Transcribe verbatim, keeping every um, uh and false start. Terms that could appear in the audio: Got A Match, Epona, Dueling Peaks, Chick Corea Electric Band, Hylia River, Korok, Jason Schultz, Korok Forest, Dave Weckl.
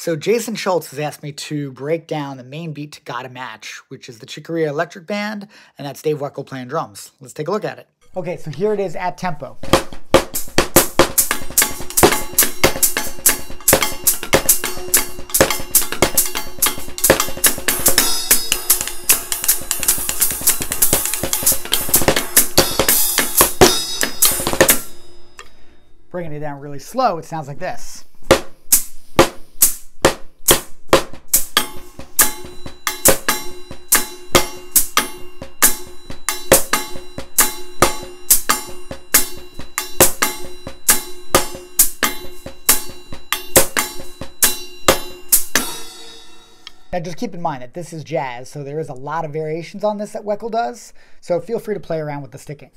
So Jason Schultz has asked me to break down the main beat to Got A Match, which is the Chick Corea Electric Band, and that's Dave Weckl playing drums. Let's take a look at it. Okay, so here it is at tempo. Bringing it down really slow, it sounds like this. Now just keep in mind that this is jazz, so there is a lot of variations on this that Weckl does, so feel free to play around with the sticking.